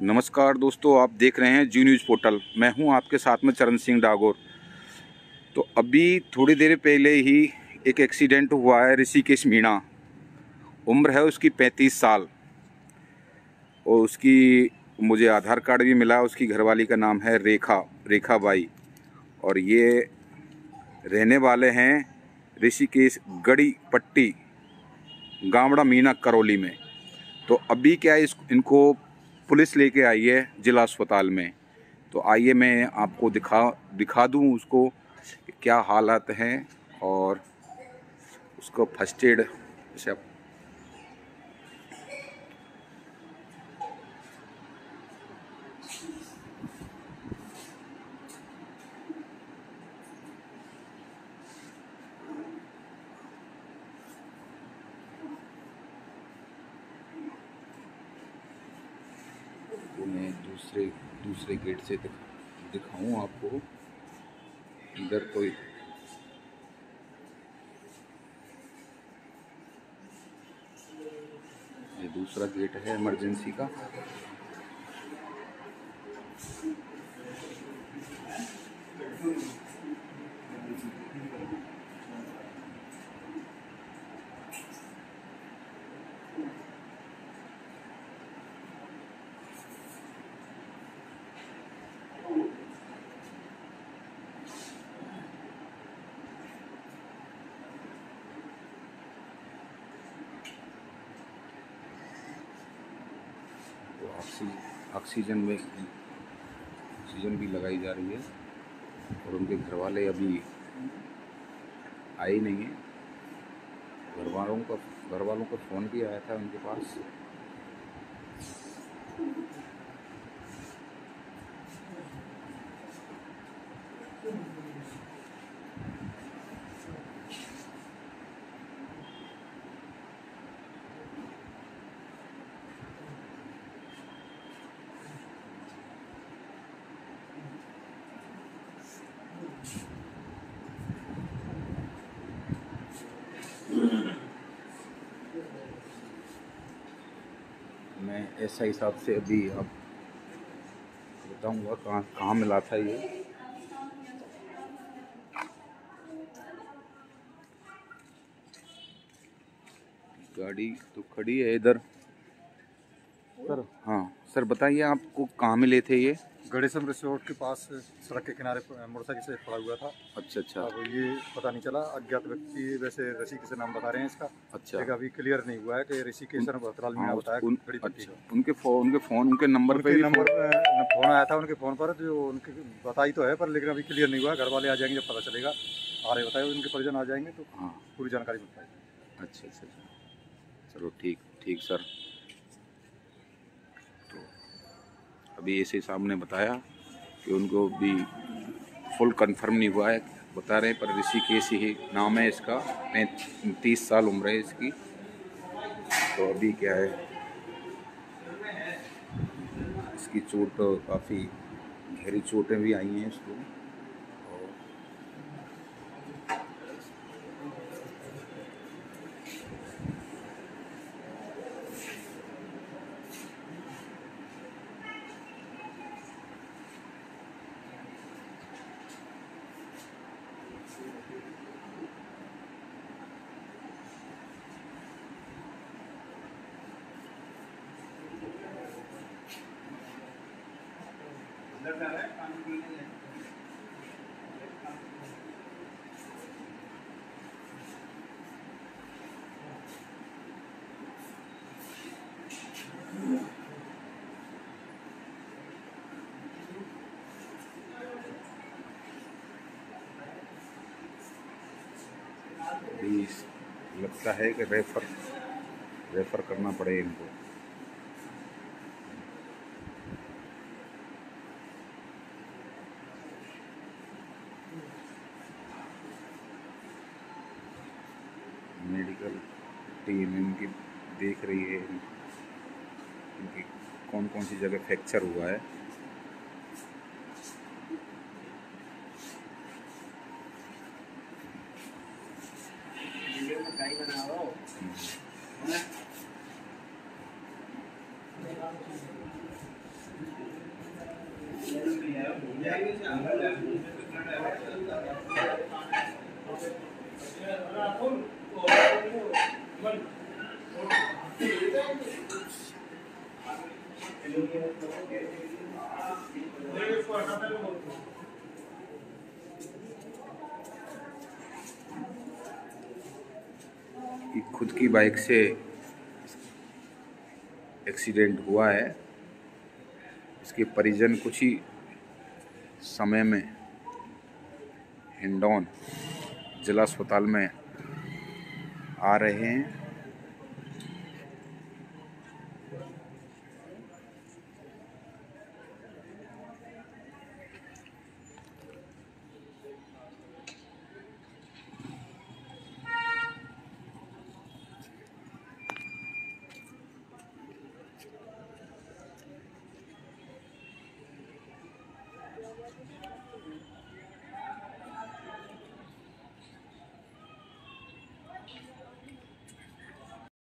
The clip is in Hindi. नमस्कार दोस्तों, आप देख रहे हैं जी न्यूज़ पोर्टल। मैं हूं आपके साथ में चरण सिंह डागोर। तो अभी थोड़ी देर पहले ही एक एक्सीडेंट हुआ है। ऋषिकेश मीणा, उम्र है उसकी 35 साल और उसकी मुझे आधार कार्ड भी मिला। उसकी घरवाली का नाम है रेखा बाई और ये रहने वाले हैं ऋषिकेश गढ़ी पट्टी गावड़ा मीना करौली में। तो अभी क्या है, इनको पुलिस लेके आई है जिला अस्पताल में। तो आइए मैं आपको दिखा दूं उसको क्या हालात हैं और उसको फर्स्ट एड से। तो मैं दूसरे गेट से दिखाऊं आपको। इधर कोई ये दूसरा गेट है इमरजेंसी का। ऑक्सीजन भी लगाई जा रही है और उनके घरवाले अभी आए नहीं हैं। घर वालों का फ़ोन भी आया था उनके पास। मैं ऐसा हिसाब से अभी आप बताऊंगा कहाँ मिला था ये। गाड़ी तो खड़ी है इधर सर। हाँ सर, बताइए आपको कहाँ मिले थे ये? गणेशम रिसोर्ट के पास सड़क के किनारे मोटरसाइकिल से पड़ा हुआ था। अच्छा। अब ये पता नहीं चला, अज्ञात व्यक्ति वैसे ऋषिकेश नाम बता रहे हैं इसका। अच्छा, अभी क्लियर नहीं हुआ है कि ऋषिकेश मीणा बताया। उनके नंबर पे फोन आया था, उनके फोन पर जो उनके बताई तो है पर लेकिन अभी क्लियर नहीं हुआ। घर वाले आ जाएंगे जब पता चलेगा। आ रहे बताए उनके परिजन आ जाएंगे तो पूरी जानकारी मिल पाएगी। अच्छा, चलो ठीक सर। अभी ऐसे सामने बताया कि उनको भी फुल कंफर्म नहीं हुआ है, बता रहे हैं, पर ऋषिकेश ही नाम है इसका। 30 साल उम्र है इसकी। तो अभी क्या है, इसकी चोट काफ़ी गहरी चोटें भी आई हैं इसको। लगता है कि रेफर करना पड़ेगा इनको। मेडिकल टीम इनकी देख रही है इनकी कौन सी जगह फ्रैक्चर हुआ है। खुद की बाइक से एक्सीडेंट हुआ है। इसके परिजन कुछ ही समय में हिंडौन जिला अस्पताल में आ रहे हैं।